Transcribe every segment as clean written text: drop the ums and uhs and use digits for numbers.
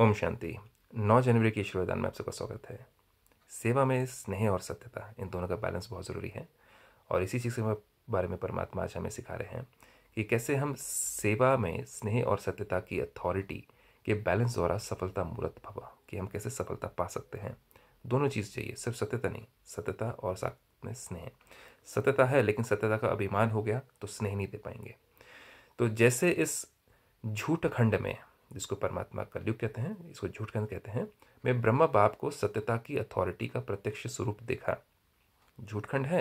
ओम शांति। 9 जनवरी के श्रोदान में आप सबका स्वागत है। सेवा में स्नेह और सत्यता, इन दोनों का बैलेंस बहुत ज़रूरी है और इसी चीज़ के बारे में परमात्मा आज हमें सिखा रहे हैं कि कैसे हम सेवा में स्नेह और सत्यता की अथॉरिटी के बैलेंस द्वारा सफलता मूर्त भवा, कि हम कैसे सफलता पा सकते हैं। दोनों चीज़ चाहिए, सिर्फ सत्यता नहीं, सत्यता और साथ में स्नेह। सत्यता है लेकिन सत्यता का अभिमान हो गया तो स्नेह नहीं दे पाएंगे। तो जैसे इस झूठ खंड में, जिसको परमात्मा कलयुग कहते हैं, इसको झूठ खंड कहते हैं, मैं ब्रह्मा बाप को सत्यता की अथॉरिटी का प्रत्यक्ष स्वरूप देखा। झूठ खंड है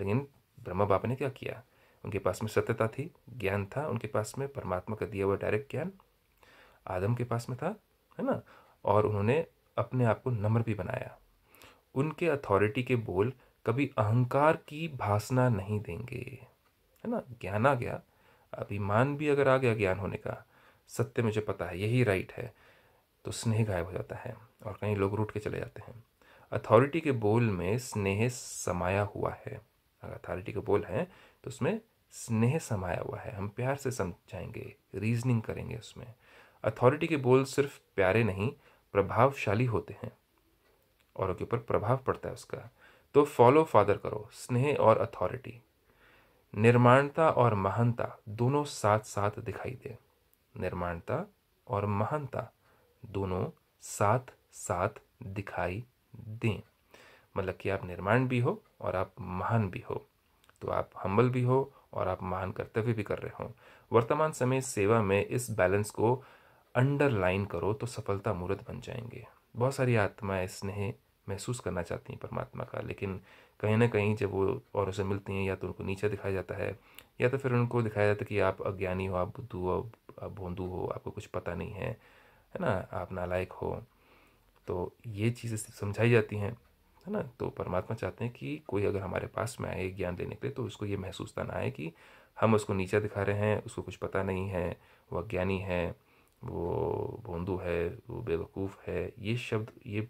लेकिन ब्रह्मा बाप ने क्या किया, उनके पास में सत्यता थी, ज्ञान था उनके पास में, परमात्मा का दिया हुआ डायरेक्ट ज्ञान आदम के पास में था, है ना। और उन्होंने अपने आप को नम्र भी बनाया। उनके अथॉरिटी के बोल कभी अहंकार की भासना नहीं देंगे, है ना। ज्ञान आ गया, अभिमान भी अगर आ गया ज्ञान होने का, सत्य मुझे पता है यही राइट है, तो स्नेह गायब हो जाता है और कहीं लोग रूठ के चले जाते हैं। अथॉरिटी के बोल में स्नेह समाया हुआ है। अगर अथॉरिटी के बोल है तो उसमें स्नेह समाया हुआ है। हम प्यार से समझाएंगे, रीजनिंग करेंगे उसमें। अथॉरिटी के बोल सिर्फ प्यारे नहीं, प्रभावशाली होते हैं और उनके ऊपर प्रभाव पड़ता है उसका। तो फॉलो फादर करो, स्नेह और अथॉरिटी, निर्माणता और महानता दोनों साथ साथ दिखाई दे। निर्माणता और महानता दोनों साथ साथ दिखाई दें, मतलब कि आप निर्माण भी हो और आप महान भी हो, तो आप हम्बल भी हो और आप महान कर्तव्य भी कर रहे हो। वर्तमान समय सेवा में इस बैलेंस को अंडरलाइन करो तो सफलता मूर्त बन जाएंगे। बहुत सारी आत्माएं स्नेह महसूस करना चाहती हैं परमात्मा का, लेकिन कहीं ना कहीं जब वो औरों से मिलती हैं या तो उनको नीचे दिखाया जाता है या तो फिर उनको दिखाया जाता है कि आप अज्ञानी हो, आप बुद्धू हो, आप भोंदू हो, आपको कुछ पता नहीं है, है ना, आप नालायक हो। तो ये चीज़ें समझाई जाती हैं, है ना। तो परमात्मा चाहते हैं कि कोई अगर हमारे पास में आए ज्ञान लेने के लिए तो उसको ये महसूस ना आए कि हम उसको नीचा दिखा रहे हैं, उसको कुछ पता नहीं है, वो अज्ञानी है, वो भोंदू है, वो बेवकूफ़ है। ये शब्द, ये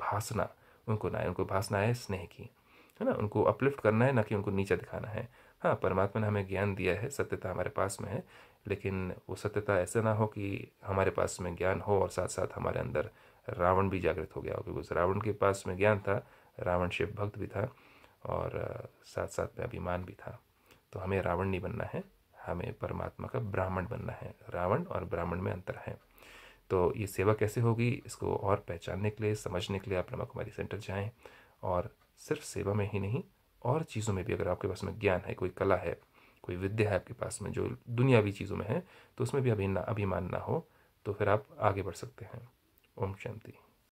भासना उनको ना है। उनको भासना है स्नेह की, है ना। उनको अपलिफ्ट करना है, ना कि उनको नीचा दिखाना है। हाँ, परमात्मा ने हमें ज्ञान दिया है, सत्यता हमारे पास में है, लेकिन वो सत्यता ऐसा ना हो कि हमारे पास में ज्ञान हो और साथ साथ हमारे अंदर रावण भी जागृत हो गया हो, क्योंकि रावण के पास में ज्ञान था, रावण शिव भक्त भी था और साथ साथ में अभिमान भी था। तो हमें रावण नहीं बनना है, हमें परमात्मा का ब्राह्मण बनना है। रावण और ब्राह्मण में अंतर है। तो ये सेवा कैसे होगी, इसको और पहचानने के लिए, समझने के लिए आप ब्रह्मकुमारी सेंटर जाएं। और सिर्फ सेवा में ही नहीं, और चीज़ों में भी, अगर आपके पास में ज्ञान है, कोई कला है, कोई विद्या है आपके पास में जो दुनियावी चीज़ों में है, तो उसमें भी अभिमान ना हो, तो फिर आप आगे बढ़ सकते हैं। ओम शांति।